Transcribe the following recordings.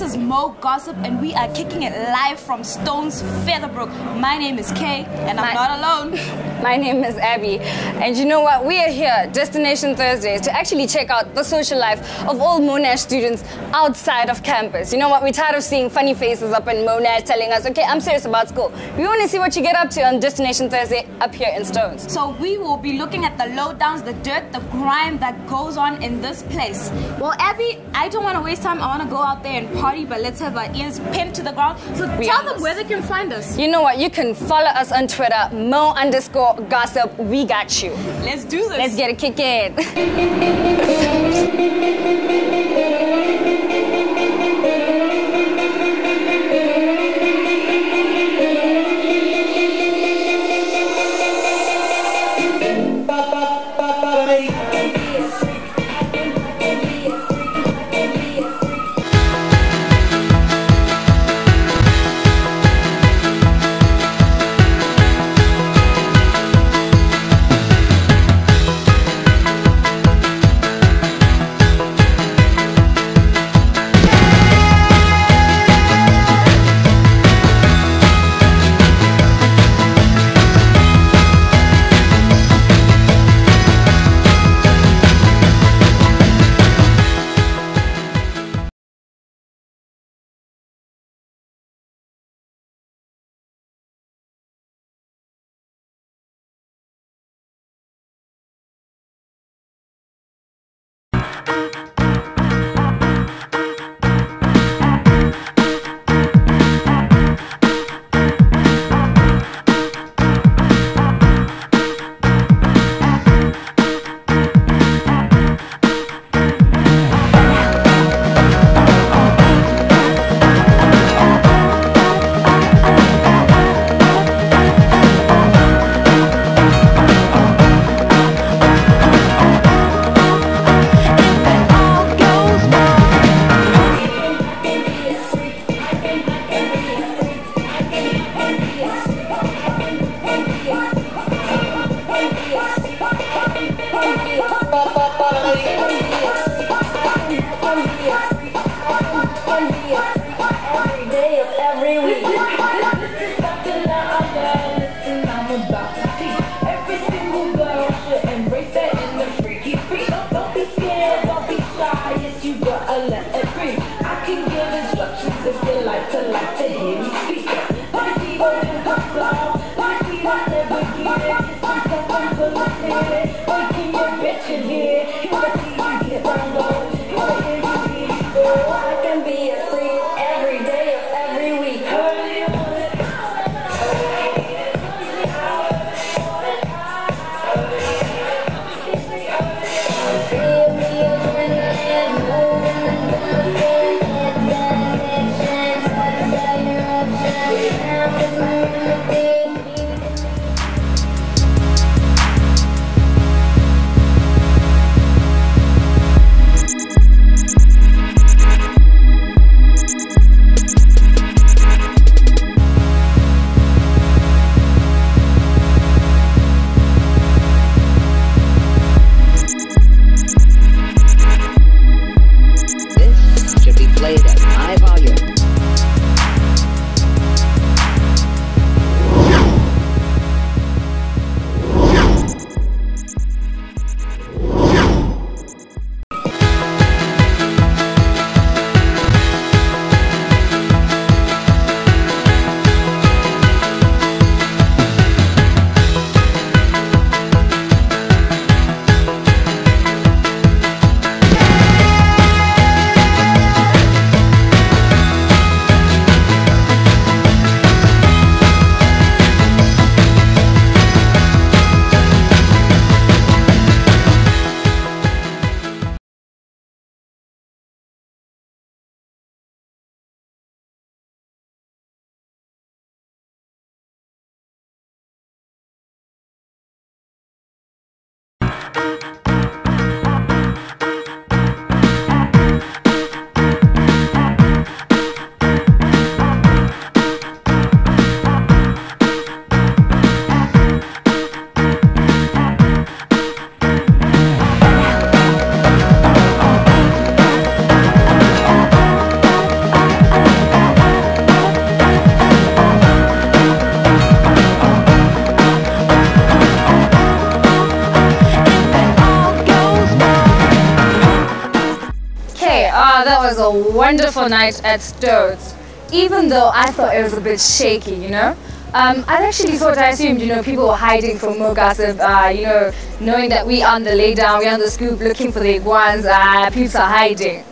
This is Mo Gossip, and we are kicking it live from Stones Featherbrook. My name is Kay, and I'm not alone. My name is Abby, and you know what? We are here, Destination Thursdays, to actually check out the social life of all Monash students outside of campus. You know what? We're tired of seeing funny faces up in Monash telling us, okay, I'm serious about school. We want to see what you get up to on Destination Thursday up here in Stones. So we will be looking at the lowdowns, the dirt, the grime that goes on in this place. Well, Abby, I don't want to waste time. I want to go out there and party, but let's have our ears pinned to the ground. So tell them where they can find us. You know what? You can follow us on Twitter, Mo_Gossip. We got you. Let's do this. Let's get a kick in. a wonderful night at Sturt, even though I thought it was a bit shaky, you know. I assumed, you know, people were hiding from Mo Gossip, you know, knowing that we on the lay down, we on the scoop, looking for the iguans, people are hiding.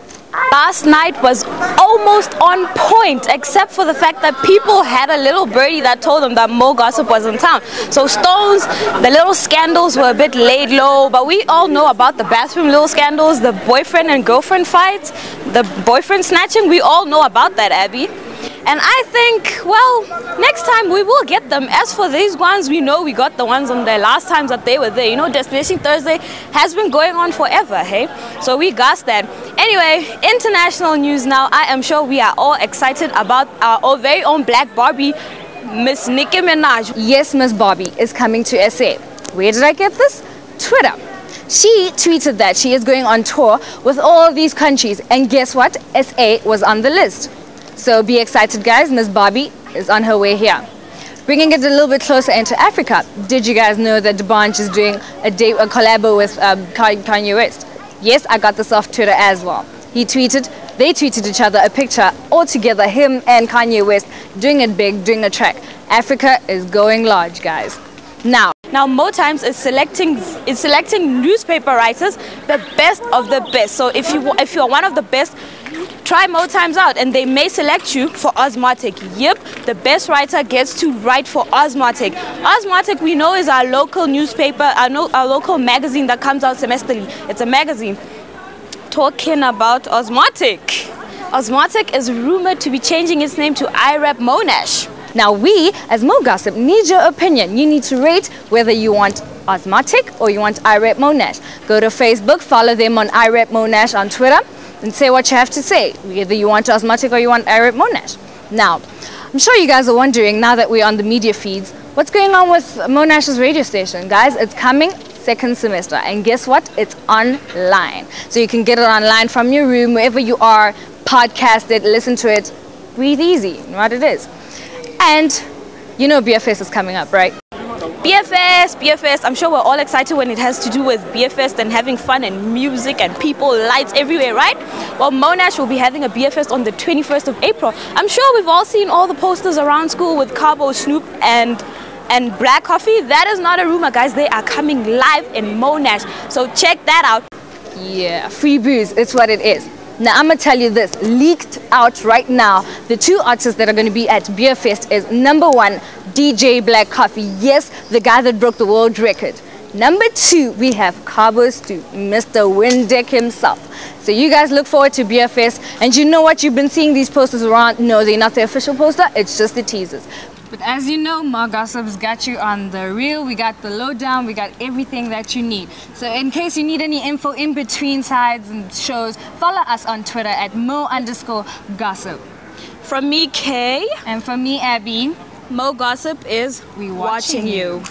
Last night was almost on point, except for the fact that people had a little birdie that told them that Mo Gossip was in town. So Stones, the little scandals were a bit laid low, but we all know about the bathroom little scandals, the boyfriend and girlfriend fights, the boyfriend snatching. We all know about that, Abby. And I think, well, next time we will get them. As for these ones, we know we got the ones on their last times that they were there. You know, Destination Thursday has been going on forever, hey? So we got that. Anyway, international news now. I am sure we are all excited about our very own Black Barbie, Miss Nicki Minaj. Yes, Miss Barbie is coming to SA. Where did I get this? Twitter. She tweeted that she is going on tour with all these countries. And guess what? SA was on the list. So be excited, guys. Miss Barbie is on her way here. Bringing it a little bit closer into Africa, did you guys know that DeBanche is doing a collabo with Kanye West? Yes, I got this off Twitter as well. They tweeted each other a picture all together, him and Kanye West, doing it big, doing a track. Africa is going large, guys. Now Motimes is selecting newspaper writers, the best of the best. So if you are one of the best, try Motimes out, and they may select you for Osmotic. Yep, the best writer gets to write for Osmotic. Osmotic, we know, is our local newspaper, our local magazine that comes out semesterly. It's a magazine. Talking about Osmotic. Osmotic is rumored to be changing its name to iRep Monash. Now we, as Mo Gossip, need your opinion. You need to rate whether you want Osmotic or you want iRep Monash. Go to Facebook, follow them on iRep Monash on Twitter, and say what you have to say, whether you want Osmotic or you want iRep Monash. Now, I'm sure you guys are wondering, now that we're on the media feeds, what's going on with Monash's radio station? Guys, it's coming second semester, and guess what? It's online. So you can get it online from your room, wherever you are, podcast it, listen to it, breathe easy, you know what it is. And you know Beer Fest is coming up, right? Beer Fest. I'm sure we're all excited when it has to do with Beer Fest and having fun and music and people, lights everywhere, right? Well, Monash will be having a Beer Fest on the 21st of April. I'm sure we've all seen all the posters around school with Cabo, Snoop, and Black Coffee. That is not a rumor, guys. They are coming live in Monash. So check that out. Yeah, free booze. It's what it is. Now, I'm going to tell you this, leaked out right now, the two artists that are going to be at Beer Fest is number one, DJ Black Coffee. Yes, the guy that broke the world record. Number two, we have Cabo Stu, Mr. Windeck himself. So you guys look forward to Beer Fest. And you know what? You've been seeing these posters around. No, they're not the official poster. It's just the teasers. But as you know, Mo Gossip's got you on the reel. We got the lowdown. We got everything that you need. So in case you need any info in between sides and shows, follow us on Twitter at Mo_Gossip. From me, Kay. And from me, Abby. Mo Gossip is we watching you.